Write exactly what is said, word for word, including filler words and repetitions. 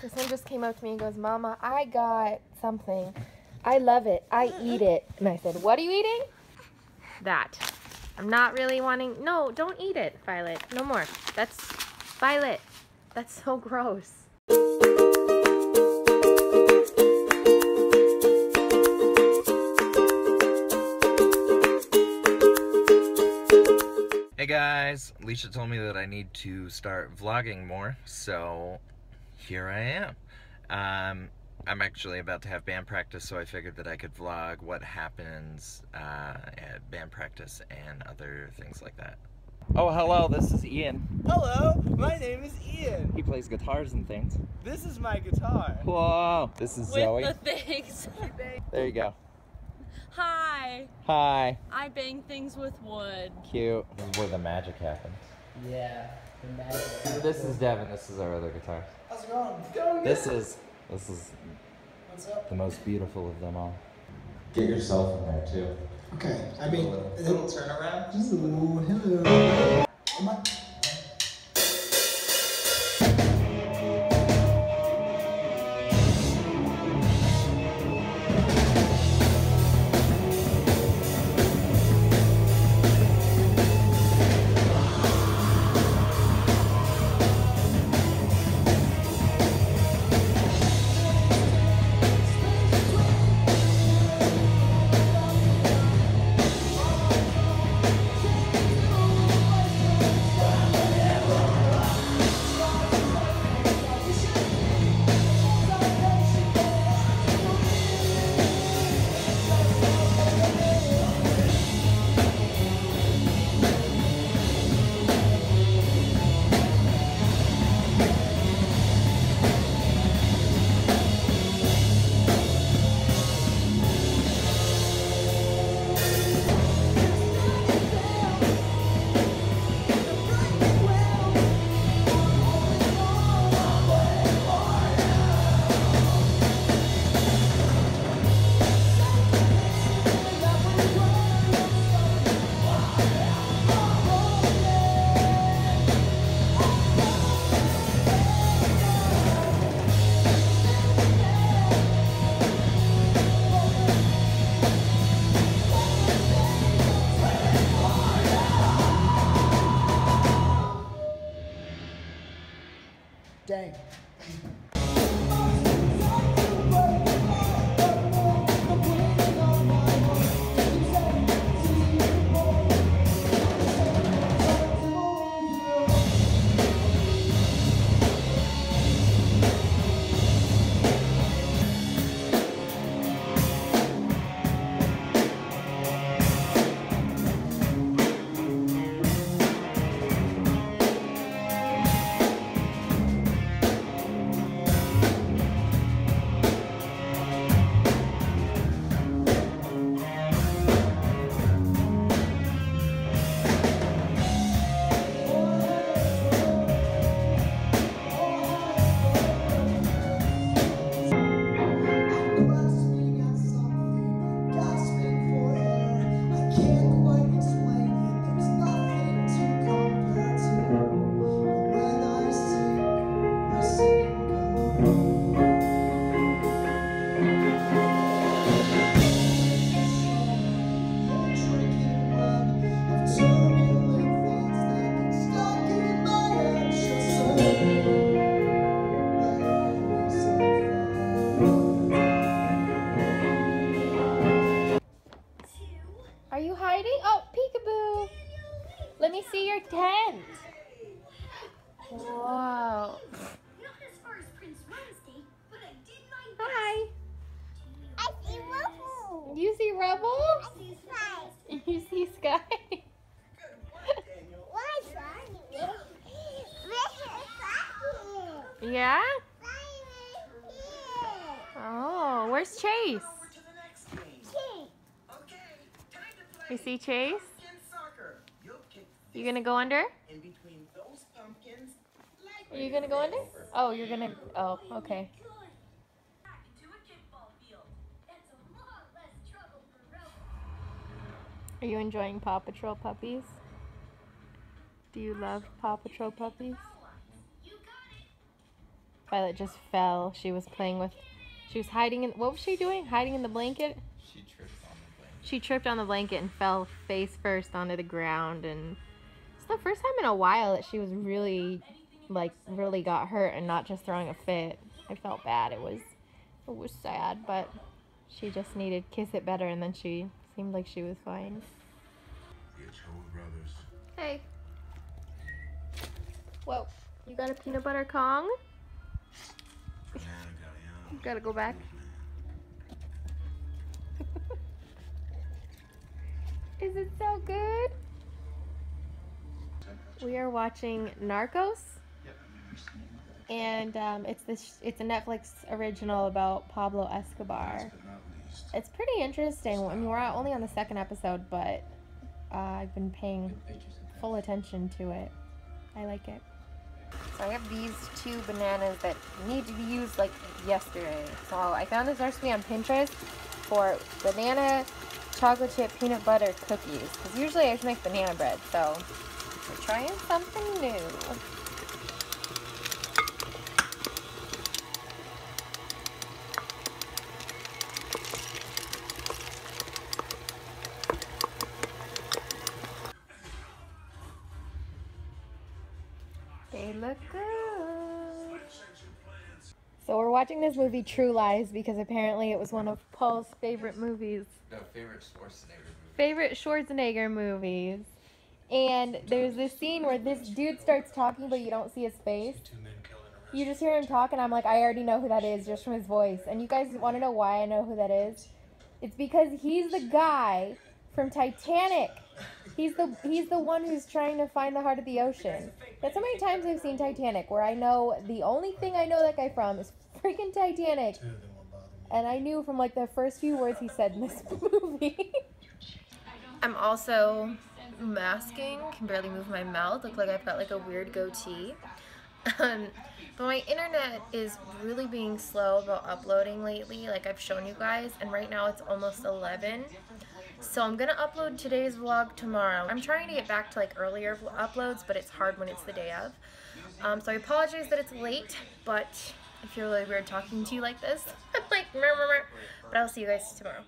This one just came up to me and goes, Mama, I got something. I love it. I eat it. And I said, what are you eating? That. I'm not really wanting. No, don't eat it, Violet. No more. That's Violet. That's so gross. Hey guys, Leesha told me that I need to start vlogging more, so here I am. Um, I'm actually about to have band practice, so I figured that I could vlog what happens uh, at band practice and other things like that. Oh, hello, this is Ian. Hello, my name is Ian. He plays guitars and things. This is my guitar. Whoa, this is With Zoe. With the things. There you go. Hi. Hi. I bang things with wood. Cute. This is where the magic happens. Yeah, the magic happens. This is Devin, this is our other guitar. How's it going? It's going good. This is, this is What's up? The most beautiful of them all. Get yourself in there too. Okay, I mean, a little turnaround. Just a little, hello. Come on. Dang. Yeah? Oh, where's Chase? You see Chase? You gonna go under? Are you gonna go under? Oh, you're gonna, oh, okay. Are you enjoying Paw Patrol puppies? Do you love Paw Patrol puppies? Violet just fell. She was playing with, she was hiding in, what was she doing? Hiding in the blanket? She tripped on the blanket. She tripped on the blanket and fell face first onto the ground. And it's the first time in a while that she was really, like, really got hurt and not just throwing a fit. I felt bad. It was, it was sad, but she just needed kiss it better, and then she seemed like she was fine. It's whole brothers. Hey. Whoa. You got a peanut butter Kong? You gotta go back. Is it so good? We are watching Narcos. And um, it's this, it's a Netflix original about Pablo Escobar. It's pretty interesting. I mean, we're only on the second episode, but uh, I've been paying full attention to it. I like it. So I have these two bananas that need to be used like yesterday. So I found this recipe on Pinterest for banana chocolate chip peanut butter cookies. Because usually I just make banana bread, so we're trying something new. They look good. So we're watching this movie, True Lies, because apparently it was one of Paul's favorite movies. No, favorite Schwarzenegger movies. Favorite Schwarzenegger movies. And there's this scene where this dude starts talking, but you don't see his face. You just hear him talk, and I'm like, I already know who that is just from his voice. And you guys want to know why I know who that is? It's because he's the guy from Titanic. He's the he's the one who's trying to find the heart of the ocean. That's how many times I've seen Titanic, where I know the only thing I know that guy from is freaking Titanic. And I knew from like the first few words he said in this movie. I'm also masking, can barely move my mouth, look like I've got like a weird goatee. Um, but my internet is really being slow about uploading lately, like I've shown you guys, and right now it's almost eleven. So I'm gonna upload today's vlog tomorrow. I'm trying to get back to like earlier uploads, but it's hard when it's the day of. Um, so I apologize that it's late, but I feel really weird talking to you like this. I'm like, murmur, murmur. But I'll see you guys tomorrow.